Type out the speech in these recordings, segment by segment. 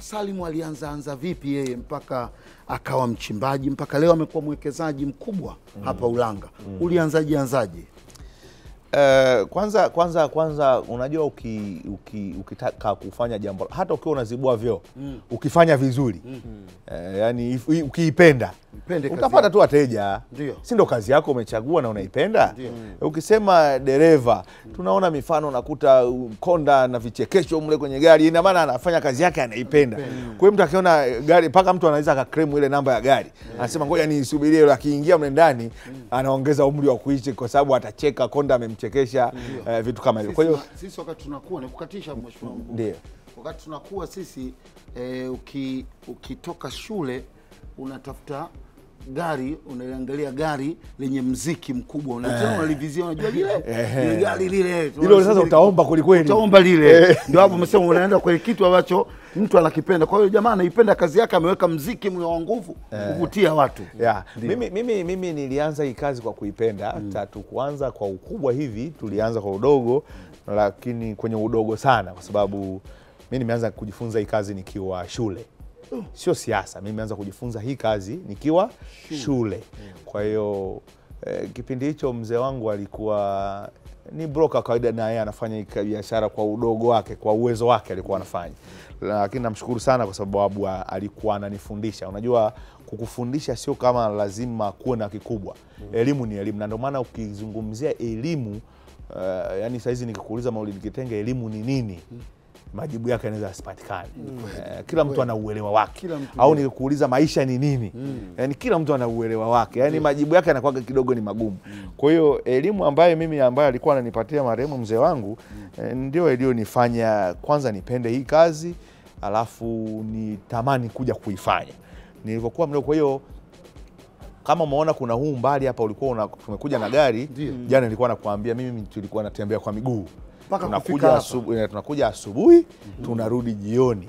Salim alianza vipi yeye mpaka akawa mchimbaji mpaka leo amekuwa mwekezaji mkubwa hapa Ulanga? Ulianzaje? Kwanza unajua ukitaka kufanya jambo hata ukiwa unazibua vyo ukifanya vizuri yani ukiipenda utapata tu wateja, si ndio? Kazi yako umechagua na unaipenda. Ukisema dereva, tunaona mifano nakuta konda na vichekesho mle kwenye gari, ina maana anafanya kazi yake anaipenda. Kwa hiyo mtu akiona gari paka mtu anaweza akakremu ile namba ya gari anasema ngoja nisubirie, akiingia mle ndani anaongeza umri wa kuishi kwa sababu atacheka konda amemchekesha, vitu kama hivyo. Kwa hiyo sisi wakati tunakuwa ni kukatisha mheshimiwa mkuu, ndio wakati tunakuwa sisi ukitoka shule unatafuta gari, unaangalia gari lenye mziki mkubwa, unataka unalivizia, unajua lile gari lile hilo sasa utaomba kulikweli, utaomba lile, ndio hapo umesema unaenda kwa kitu ambacho mtu anakipenda. Kwa hiyo jamaa anaipenda kazi yake, ameweka mziki mwe wa nguvu kuvutia watu. Mimi nilianza hii kazi kwa kuipenda. Tatu kuanza kwa ukubwa hivi, tulianza kwa udogo, lakini kwenye udogo sana kwa sababu mimi nimeanza kujifunza hii kazi nikiwa shule. Sio siasa, mimi nimeanza kujifunza hii kazi nikiwa shule. Kwa hiyo kipindi hicho mzee wangu alikuwa ni broker kawaida, na yeye anafanya biashara kwa udogo wake, kwa uwezo wake alikuwa anafanya. Lakini namshukuru sana kwa sababu alikuwa ananifundisha. Unajua kukufundisha sio kama lazima kuwe na kikubwa. Elimu ni elimu, na ndio maana ukizungumzia elimu yani saizi nikikuuliza Maulid Kitenge elimu ni nini? Majibu yake yanaweza asipatikane. Kila mtu ana uelewa wake. Au nikuuliza maisha ni nini? Yani kila mtu ana uelewa wake. Yani majibu yake yanakuwa kidogo ni magumu. Kwa hiyo elimu ambayo mimi alikuwa ananipatia marehemu mzee wangu ndio iliyonifanya kwanza nipende hii kazi, alafu nitamani kuja kuifanya nilivyokuwa mdogo. Kwa hiyo kama umeona kuna huu umbali hapa, ulikuwa tumekuja na gari jana, nilikuwa nakuambia mimi tulikuwa natembea kwa miguu. Tunakuja asubuhi, tunarudi jioni.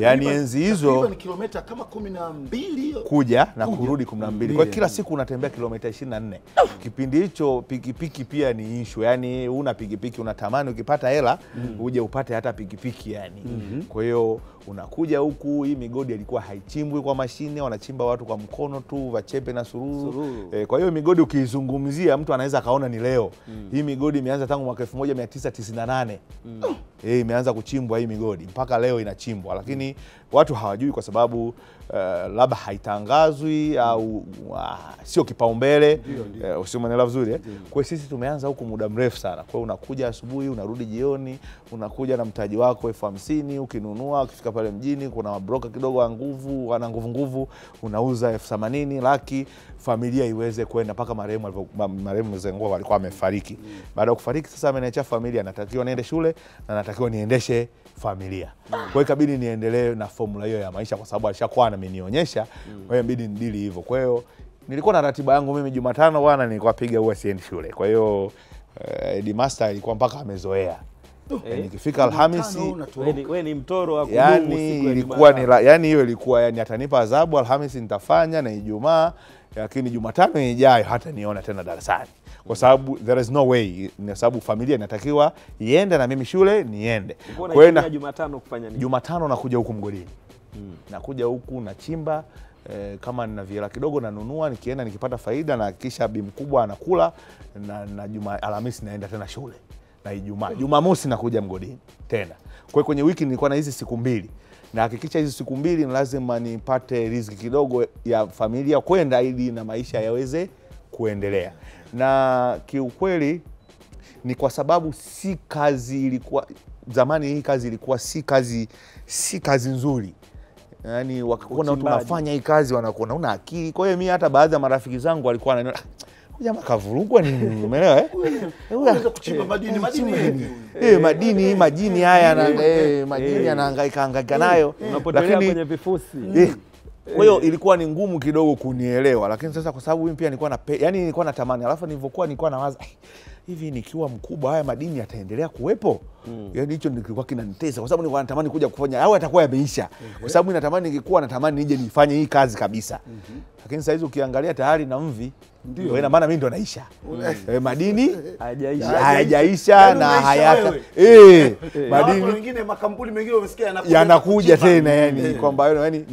Yaani enzi hizo ni kilomita kama 12 kuja na kurudi 12. Kwa kila siku unatembea kilomita 24. Kipindi hicho pikipiki pia ni issue. Yaani una pikipiki unatamani ukipata hela uje upate hata pikipiki yani. Kwa hiyo unakuja huku, hii migodi ilikuwa haichimbwi kwa mashine, wanachimba watu kwa mkono tu, vachepe na sururu. Kwa hiyo migodi ukizungumzia mtu anaweza kaona ni leo. Hii migodi imeanza tangu mwaka 1998. Imeanza kuchimbwa hii migodi mpaka leo inachimbwa, lakini watu hawajui kwa sababu labda haitangazwi au sio kipaumbele, usimuelewa vizuri. Kwa sisi tumeanza huko muda mrefu sana. Kwa unakuja asubuhi, unarudi jioni, unakuja na mtaji wako 50,000 ukinunua, ukifika pale mjini kuna mabroka kidogo wa nguvu, wana nguvu, unauza 80,000 laki, familia iweze kwenda mpaka marehemu mzee wangu alikuwa amefariki. Baada ya kufariki sasa ameniacha familia, natakiwa niende shule na natakiwa niendeshe familia. Kwa hiyo ikabidi niendelee na formula hiyo ya maisha kwa sababu alishakuwa amenionyesha. Kwa hiyo inabidi nidili hivyo. Kwa hiyo nilikuwa na ratiba yangu mimi, Jumatano bwana nilikuwa piga huwa siendi shule. Kwa hiyo Edi Master ilikuwa mpaka amezoea. Nikifika Alhamisi wewe ni mtoro hapo, yani ilikuwa ni yani hiyo ilikuwa yani atanipa adhabu Alhamisi nitafanya na Ijumaa, lakini Jumatano ijayo hata niona tena darasani. Kwa sababu there is no way, kwa sababu familia inatakiwa iende na mimi shule niende. Kwa hiyo na Jumatano kufanya nini? Jumatano nakuja huku mgodini. Nakuja huku na chimba, kama nina viela kidogo nanunua, nikienda nikipata faida na kisha bi mkubwa anakula, na Alhamisi naenda tena shule na Ijumaa. Jumamosi nakuja mgodini tena. Kwa hiyo kwenye wiki nilikuwa na hizi siku mbili. Na hakikisha hizi siku mbili ni lazima nipate riziki kidogo ya familia kwenda ili na maisha yaweze kuendelea. Na kiukweli ni kwa sababu si kazi ilikuwa zamani, hii kazi ilikuwa si kazi nzuri. Yaani wakakuona tunafanya hii kazi wanakuona una akili. Kwa hiyo mimi hata baadhi ya marafiki zangu walikuwa wananiona jamaa kavurugwa nini, umeelewa unaweza kuchimba madini. Madini haya na madini anahangaika nayo, unapotelea kwenye vifusi. Kwa hiyo ilikuwa ni ngumu kidogo kunielewa, lakini sasa kwa sababu mimi pia nilikuwa na yani nilikuwa natamani, alafu nilivyokuwa nilikuwa nawaza hivi nikiwa mkubwa haya madini yataendelea kuwepo? Yaani hicho nilikuwa kinanitesa kwa sababu ninatamani kuja kufanya au atakuwa yameisha. Kwa sababu ninatamani nilikuwa natamani nije nifanye hii kazi kabisa. Lakini sasa hizo ukiangalia tayari na mvi ndio ina maana mimi ndo naisha. Madini hayajaisha na hayata. Madini wengine makampuni mengine umesikia yanakuja. Yanakuja tena yani kwamba yani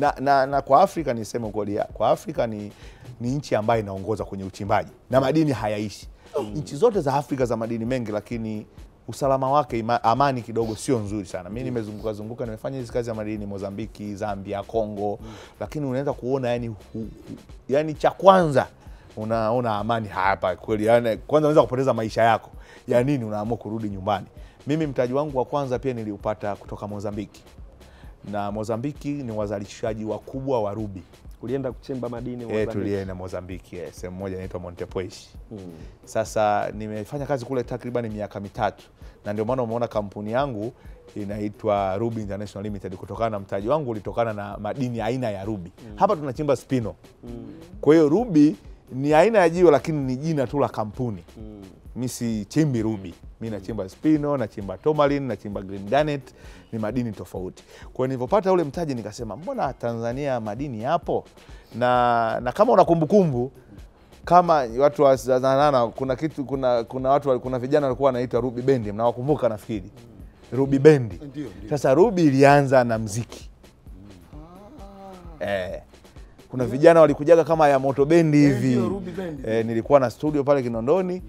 na kwa Afrika niseme kweli, kwa Afrika ni nchi ambayo inaongoza kwenye uchimbaji na madini hayaishi. Nchi zote za Afrika za madini mengi, lakini usalama wake amani kidogo sio nzuri sana. Mimi nimezunguka nimefanya hizo kazi ya madini Mozambiki, Zambia, Kongo, lakini unaweza kuona yani cha kwanza unaona amani hapa kweli. Yani kwanza unaweza kupoteza maisha yako. Ya nini unaamua kurudi nyumbani? Mimi mtaji wangu wa kwanza pia niliupata kutoka Mozambiki. Na Mozambiki ni wazalishaji wakubwa wa rubi. Ulienda kuchimba madini Mozambiki? Tulienda Mozambiki, sehemu moja inaitwa Monte Poish. Sasa nimefanya kazi kule takriban miaka mitatu. Na ndio maana umeona kampuni yangu inaitwa Ruby International Limited kutokana na mtaji wangu ulitokana na madini aina ya rubi. Hapa tunachimba spino. Kwa hiyo rubi ni aina ya jiwe lakini ni jina tu la kampuni. Mimi si chimbi rubi. Mimi nachimba spino, nachimba tourmaline, nachimba green garnet, ni madini tofauti. Kwa nilipopata ule mtaji nikasema mbona Tanzania madini yapo? Na kama una kumbukumbu, kama watu wazanana kuna vijana walikuwa wanaitwa Ruby Bendi, mnawakumbuka nafikiri. Ruby Bendi. Sasa Ruby ilianza na muziki. Kuna vijana walikujaga kama ya moto bendi hivi. Nilikuwa na studio pale Kinondoni,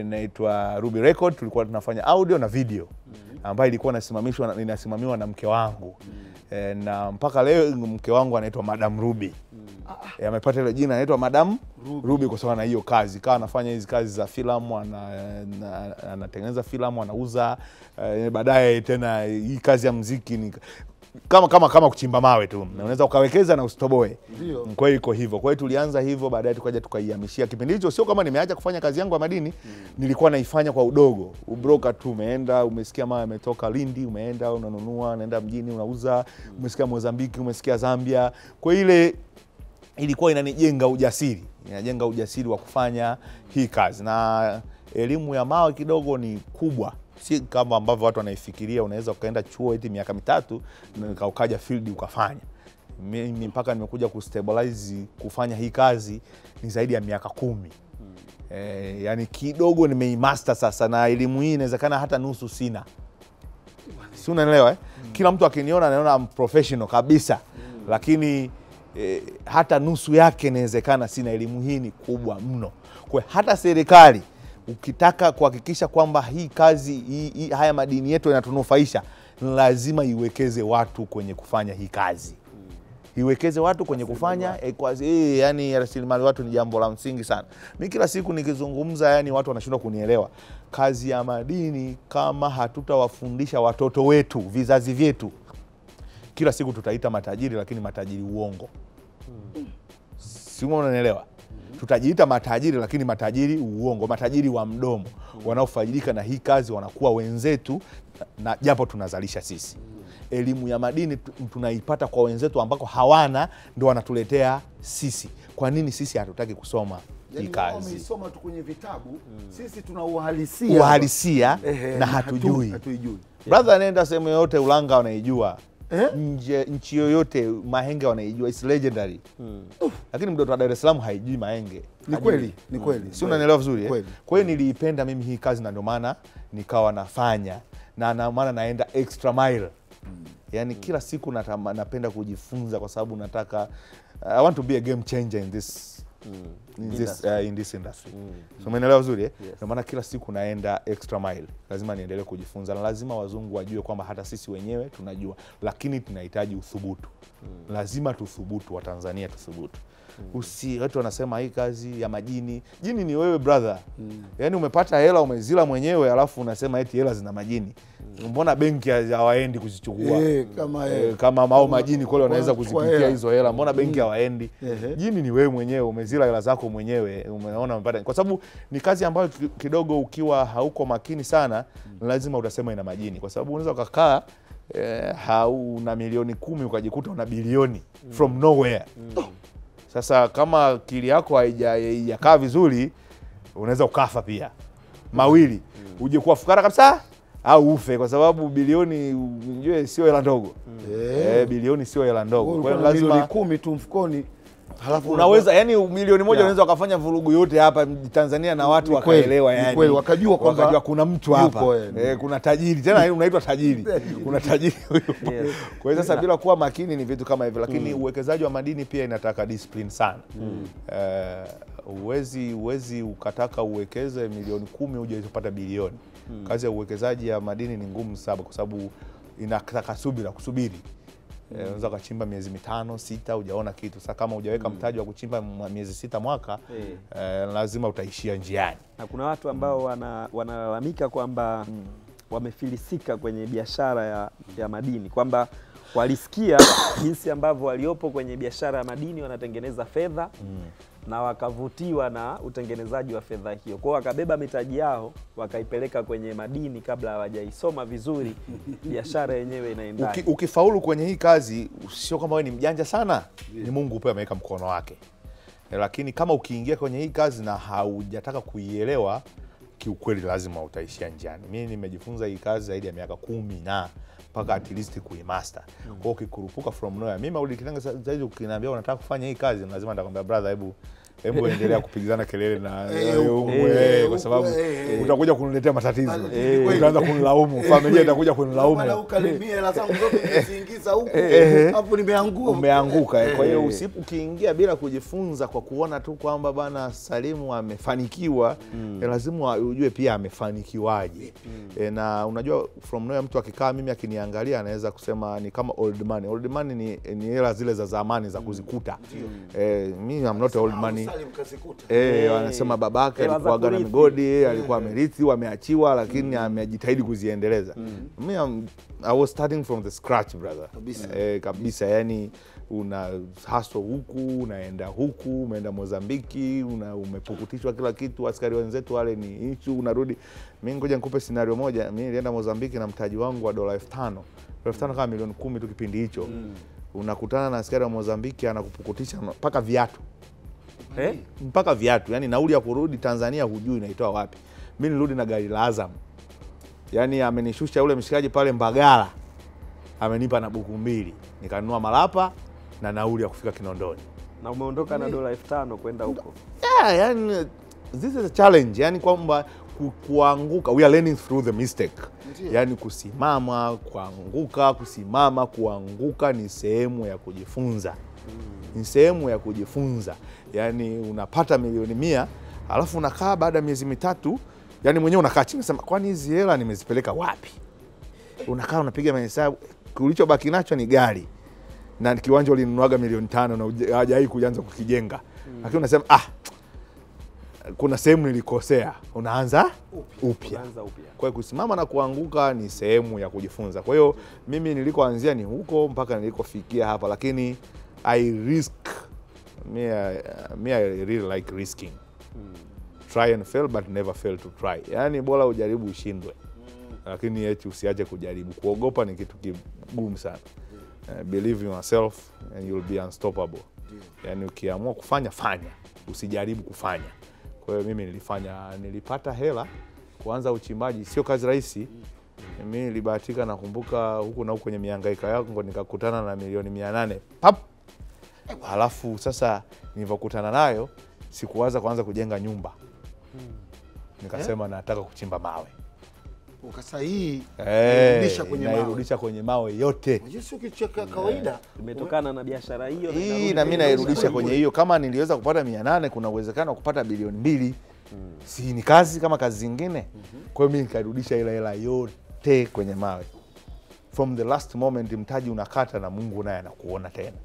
inaitwa Ruby Record, tulikuwa tunafanya audio na video. Ambayo ilikuwa inasimamiwa na mke wangu. Na mpaka leo mke wangu anaitwa Madam Ruby. Amepata ile jina anaitwa Madam Ruby kwa sababu na hiyo kazi. Kaa anafanya hizi kazi za filamu, anatengeneza filamu, anauza. Baadaye tena hii kazi ya muziki ni kama kuchimba mawe tu. Unaweza ukawekeza na usitoboe. Kwa hiyo iko hivyo. Kwa hiyo tulianza hivyo, baadaye tukaja tukaihamishia. Kipindi hicho sio kama nimeacha kufanya kazi yangu ya madini, nilikuwa naifanya kwa udogo. Ubroker tu umeenda, umesikia mawe yametoka Lindi, umeenda unanunua, unaenda mjini unauza, umesikia Mozambiki, umesikia Zambia. Kwa ile ilikuwa inanijenga ujasiri. Inajenga ujasiri wa kufanya hii kazi. Na elimu ya mawe kidogo ni kubwa. Si kama ambavyo watu wanaifikiria unaweza ukaenda chuo eti miaka mitatu na ukaja field ukafanya. Mimi mpaka nimekuja kustabilize kufanya hii kazi ni zaidi ya miaka 10. Yani kidogo nimeimaster sasa, na elimu hii inawezekana hata nusu sina. Si unaelewa eh? Kila mtu akiniona anaona professional kabisa. Lakini hata nusu yake inawezekana sina. Elimu hii ni kubwa mno. Kwa hata serikali ukitaka kuhakikisha kwamba hii kazi haya madini yetu yanatunufaisha, lazima iwekeze watu kwenye kufanya hii kazi. Iwekeze watu kwenye kufanya yani rasilimali watu ni jambo la msingi sana. Mimi kila siku nikizungumza yani watu wanashindwa kunielewa. Kazi ya madini kama hatutawafundisha watoto wetu, vizazi vyetu, kila siku tutaita matajiri, lakini matajiri uongo. Sio unaelewa? Tutajiita matajiri lakini matajiri uongo, matajiri wa mdomo. Wanaofaidika na hii kazi wanakuwa wenzetu, na japo tunazalisha sisi. Elimu ya madini tunaipata kwa wenzetu ambako hawana, ndio wanatuletea sisi. Kwa nini sisi hatutaki kusoma hii kazi? Tumeisoma tu kwenye vitabu, sisi tuna uhalisia na hatujui. Brother anaenda sehemu yote Ulanga wanaijua. Nchi yoyote Mahenge wanaijua, is legendary. Lakini mdoto wa Dar es Salaam haijui Mahenge. Ni kweli, ni kweli. Si unanielewa vizuri eh? Kwa hiyo niliipenda mimi hii kazi na ndio maana nikawa nafanya, na maana naenda extra mile. Yani kila siku napenda kujifunza kwa sababu nataka I want to be a game changer in this in this industry. So umeelewa vizuri eh? Yes. Na maana kila siku naenda extra mile. Lazima niendelee kujifunza, na lazima wazungu wajue kwamba hata sisi wenyewe tunajua, lakini tunahitaji uthubutu. Lazima tuthubutu, Watanzania tuthubutu. Watu wanasema hii kazi ya majini, jini ni wewe brother. Yaani umepata hela umezila mwenyewe alafu unasema eti hela zina majini. Mbona benki hawaendi kuzichukua? Kama majini kule wanaweza kuzipitia hizo hela, mbona benki hawaendi? Jini ni wewe mwenyewe, umezila hela zako mwenyewe, umeona umepata. Kwa sababu ni kazi ambayo kidogo ukiwa hauko makini sana, lazima utasema ina majini. Kwa sababu unaweza ukakaa hauna milioni 10 ukajikuta una bilioni from nowhere. Sasa kama akili yako haijakaa vizuri unaweza ukafa pia. mawili. Uje kuwa fukara kabisa au ufe, kwa sababu bilioni unjue sio hela ndogo. Bilioni sio hela ndogo. Kwa hiyo lazima milioni 10 tu mfukoni. Halafu unaweza yani milioni moja unaweza ukafanya vurugu yote hapa Tanzania na watu wakaelewa yani. Kweli wakajua kwamba kuna mtu hapa. Kuna tajiri. Tena unaitwa tajiri. Kuna tajiri huyo. Kwa hiyo sasa bila kuwa makini ni vitu kama hivyo, lakini uwekezaji wa madini pia inataka discipline sana. Uwezi ukataka uwekeze milioni 10 uje upate bilioni. Kazi ya uwekezaji ya madini ni ngumu sana kwa sababu inataka subira, kusubiri. Unaweza kuchimba miezi 5-6 hujaona kitu. Sasa kama hujaweka mtaji wa kuchimba miezi 6 mwaka, lazima utaishia njiani. Na kuna watu ambao wanalalamika kwamba wamefilisika kwenye biashara ya madini, kwamba walisikia jinsi ambavyo waliopo kwenye biashara ya madini wanatengeneza fedha na wakavutiwa na utengenezaji wa fedha hiyo. Kwa wakabeba mitaji yao wakaipeleka kwenye madini kabla hawajaisoma vizuri biashara yenyewe inaendaje. Ukifaulu kwenye hii kazi sio kama wewe ni mjanja sana, ni Mungu pia ameweka mkono wake. Lakini kama ukiingia kwenye hii kazi na haujataka kuielewa kiukweli, lazima utaishia njiani. Mimi nimejifunza hii kazi zaidi ya miaka 10 na mpaka at least kuimaster. Kwa hiyo ukikurupuka from nowhere, mimi ulikitanga zaidi ukiniambia unataka kufanya hii kazi, lazima nitakwambia brother, hebu endelea kupigizana kelele na wewe, kwa sababu utakuja kuniletea matatizo. Utaanza kunilaumu, familia itakuja kunilaumu. Wala ukalimia hela zangu zote niziingiza huko. Hapo nimeanguka. Umeanguka. Kwa hiyo usipokiingia bila kujifunza kwa kuona tu kwamba bana Salimu amefanikiwa, lazima ujue pia amefanikiwaje. Na unajua from nowhere mtu akikaa mimi akiniangalia anaweza kusema ni kama old man. Old man ni hela zile za zamani za kuzikuta. Mimi I'm not old man. Wanasema babake alikuwa na migodi, alikuwa amerithi, wameachiwa, lakini amejitahidi kuziendeleza. Mimi I was starting from the scratch brother. Kabisa yani una hustle huku, unaenda huku, umeenda Mozambiki, umepukutishwa kila kitu, askari wenzetu wale ni ichu, unarudi. Mimi ngoja nikupe scenario moja, mimi nilienda Mozambiki na mtaji wangu wa dola 5000. 5000 kama milioni 10 tu kipindi hicho. Unakutana na askari wa Mozambiki anakupukutisha mpaka viatu. Mpaka viatu, yani nauli ya kurudi Tanzania hujui inaitoa wapi. Mimi nirudi na gari la Azam. Yani amenishusha yule mshikaji pale Mbagala. Amenipa na buku 2. Nikanunua malapa na nauli ya kufika Kinondoni. Na umeondoka na dola 5000 kwenda huko. Yani this is a challenge. Yani kwamba kuanguka, we are learning through the mistake. Yani kusimama, kuanguka, kusimama, kuanguka ni sehemu ya kujifunza. Ni sehemu ya kujifunza. Yani unapata milioni 100, alafu unakaa baada miezi 3, yani mwenyewe unakaa chini unasema kwani hizi hela nimezipeleka wapi? Unakaa unapiga mahesabu, kilichobaki nacho ni gari. Na kiwanja ulinunuaga milioni 5 na hajawahi kuanza kukijenga. Lakini unasema kuna sehemu nilikosea, unaanza upya. Kwa hiyo kusimama na kuanguka ni sehemu ya kujifunza. Kwa hiyo mimi nilikoanzia ni huko mpaka nilikofikia hapa, lakini I risk. I really like risking. Try and fail, but never fail to try. Yani bora ujaribu ushindwe, lakini eti usiache kujaribu. Kuogopa ni kitu kigumu sana. Believe in yourself and you'll be unstoppable. Yani ukiamua kufanya fanya, usijaribu kufanya. Kwa hiyo mimi nilipata hela kuanza uchimbaji, sio kazi rahisi. Mimi nilibahatika nakumbuka huko na huko kwenye mihangaika yangu nikakutana na milioni 800. Pap. Alafu sasa nilipokutana nayo sikuwaza kuanza kujenga nyumba. Nikasema nataka kuchimba mawe. Ukasahihi kurudisha kwenye mawe. Nairudisha kwenye mawe yote. Unajua sio kicheka kawaida. Imetokana na biashara hiyo na mimi nairudisha kwenye hiyo. Kama niliweza kupata 800 kuna uwezekano wa kupata bilioni 2. Si ni kazi kama kazi zingine. Kwa hiyo mimi nikarudisha ile hela yote kwenye mawe. From the last moment mtaji unakata na Mungu naye anakuona tena.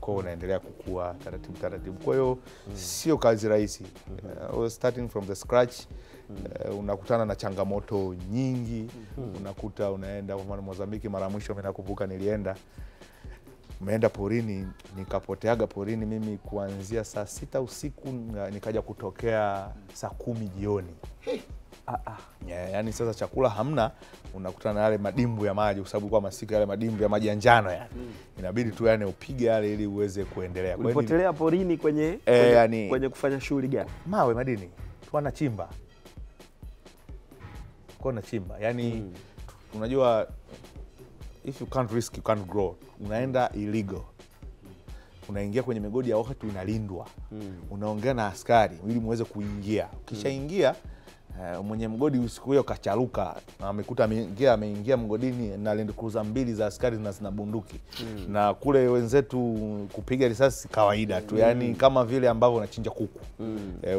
Kwa unaendelea kukua taratibu taratibu. Kwa hiyo sio kazi rahisi. Starting from the scratch, unakutana na changamoto nyingi. Unakuta unaenda kwa mfano Mozambiki, mara mwisho ninakumbuka nimeenda porini, nikapoteaga porini mimi kuanzia saa 6 usiku nikaja kutokea saa 10 jioni. Yani sasa chakula hamna, unakutana yale madimbu ya maji, kwa sababu kwa masika yale madimbu ya maji ya njano yani. Inabidi tu yani upige yale ili uweze kuendelea. Ulipotelea porini kwenye kufanya shughuli gani? Mawe madini, tu anachimba. tulikuwa na chimba. Yani unajua if you can't risk you can't grow. Unaenda illegal. Unaingia kwenye migodi ya wakati unalindwa. Unaongea na askari ili muweze kuingia. Ukishaingia mwenye mgodi usiku hiyo kacharuka na amekuta ameingia mgodini na Land Cruiser mbili za askari na zina bunduki. Na kule wenzetu kupiga risasi kawaida tu, yani kama vile ambavyo unachinja kuku.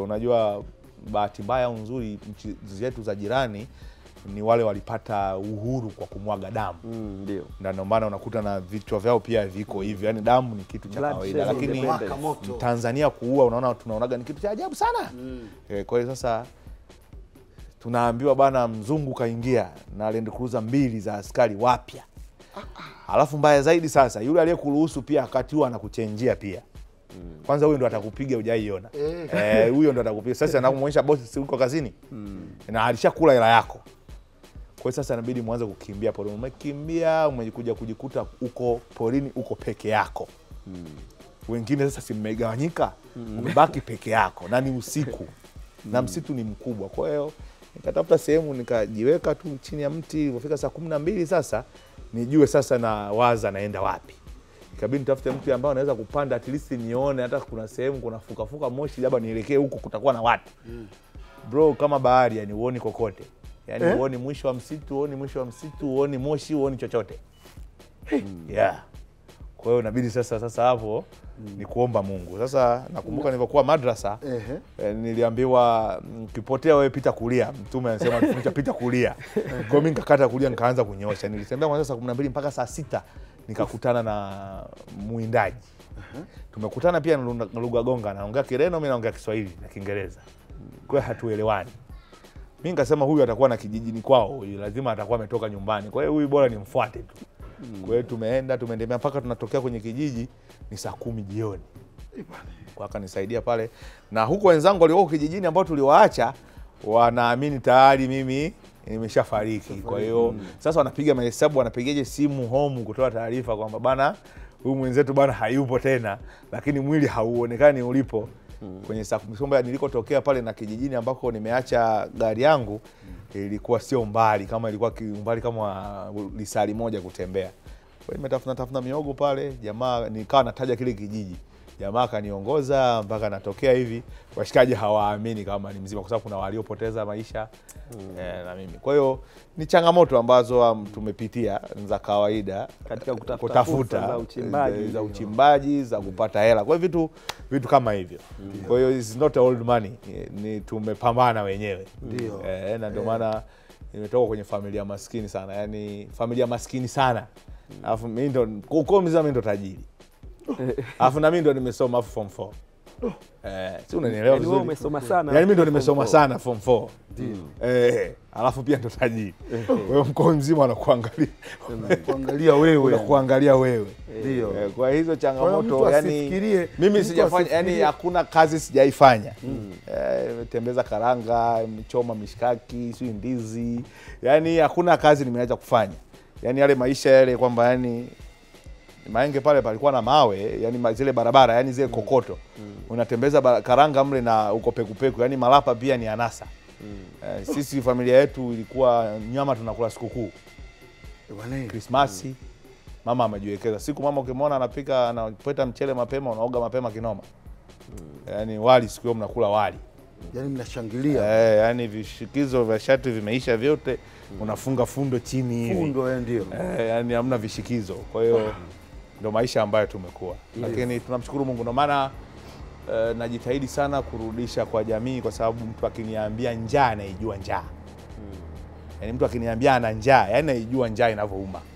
Unajua bahati mbaya nzuri nchi zetu za jirani ni wale walipata uhuru kwa kumwaga damu. Ndio. Na ndio maana unakuta na vichwa vyao pia viko hivi. Yani damu ni kitu cha kawaida, lakini Tanzania kuua unaona tunaonaga ni kitu cha ajabu sana. Kwa hiyo sasa tunaambiwa bana mzungu kaingia na Land Cruiser mbili za askari wapya. Alafu mbaya zaidi sasa yule aliyekuruhusu pia wakati huo anakuchenjia pia. Kwanza huyo ndo atakupiga hujaiona. Huyo ndo atakupiga. Sasa anakuonyesha boss si uko kazini. Na alishakula hela yako. Kwa sasa inabidi muanze kukimbia porini. Umekimbia umekuja kujikuta uko porini uko peke yako. Wengine sasa simegawanyika. Umebaki peke yako na ni usiku. Na msitu ni mkubwa. Kwa hiyo nikatafuta sehemu nikajiweka tu chini ya mti. Ilipofika saa 12 sasa nijue sasa na waza naenda wapi. Ikabidi nitafute mti ambao naweza kupanda at least nione hata kuna sehemu kuna fukafuka moshi labda nielekee huko kutakuwa na watu. Bro kama bahari yani uone kokote. Yani uone mwisho wa msitu, uone mwisho wa msitu, uone moshi, uone chochote. Yeah. Kwa hiyo inabidi sasa hapo ni kuomba Mungu. Sasa nakumbuka nilipokuwa madrasa niliambiwa ukipotea wewe pita kulia. Mtume anasema tufunike pita kulia. Kwa hiyo mimi nikakata kulia nikaanza kunyosha. Nilitembea kuanzia saa 12 mpaka saa 6 nikakutana na muindaji. Tumekutana pia na lugha gonga, anaongea Kireno, mimi naongea Kiswahili na Kiingereza. Kwa hiyo hatuelewani. Mimi nikasema huyu atakuwa na kijijini kwao, lazima atakuwa ametoka nyumbani. Kwa hiyo huyu bora nimfuate tu. Kwa hiyo tumeendelea mpaka tunatokea kwenye kijiji ni saa 10 jioni. Kwa akanisaidia pale na huko wenzangu walio kijijini ambao tuliwaacha wanaamini tayari mimi nimeshafariki. Kwa hiyo sasa wanapiga mahesabu, wanapigaje simu home kutoa taarifa kwamba bana huyu mwenzetu bana hayupo tena, lakini mwili hauonekani ulipo. Kwenye saa 10 nilikotokea pale na kijijini ambako nimeacha gari yangu ilikuwa sio mbali, kama ilikuwa umbali kama lisali moja kutembea. Kwa hiyo nimetafuna miogo pale, jamaa nikawa nataja kile kijiji. Jamaa kaniongoza mpaka natokea hivi. Washikaji hawaamini kama ni mzima kwa sababu kuna waliopoteza maisha na mimi. Kwa hiyo ni changamoto ambazo tumepitia za kawaida katika kutafuta za uchimbaji, za kupata hela. Kwa hiyo vitu kama hivyo. Kwa hiyo it's not old money. Ni tumepambana wenyewe. Na ndio maana nimetoka kwenye familia maskini sana. Yaani familia maskini sana. Alafu mimi ndo kwa mzima ndo tajiri. Alafu na mimi ndo nimesoma form 4. Si unanielewa vizuri. Wewe umesoma sana. Yaani mimi ndo nimesoma sana form 4. Ndio. Alafu pia ndo tajiri. Wewe mkoa mzima anakuangalia. Anakuangalia wewe. Anakuangalia wewe. Ndio. Kwa hizo changamoto yani mimi sijafanya yani hakuna kazi sijaifanya. Nimetembeza karanga, nimechoma mishkaki, si ndizi. Yani hakuna kazi nimeacha kufanya. Yani yale maisha yale kwamba yani Mahenge pale palikuwa na mawe, yani zile barabara, yani zile kokoto. Unatembeza karanga mle na uko pekupeku, yani malapa pia ni anasa. Sisi familia yetu ilikuwa nyama tunakula sikukuu. Krismasi. Mama amejiwekeza. Siku mama ukimwona anapika anapeta mchele mapema, unaoga mapema kinoma. Yani wali siku hiyo mnakula wali. Yani mnashangilia. Yani vishikizo vya shati vimeisha vyote, unafunga fundo chini hivi. Fundo ndio. Yani hamna vishikizo. Kwa hiyo ndio maisha ambayo tumekuwa. Lakini tunamshukuru Mungu ndio maana najitahidi sana kurudisha kwa jamii kwa sababu mtu akiniambia njaa naijua njaa. Yaani mtu akiniambia ana njaa, yaani naijua njaa inavyouma.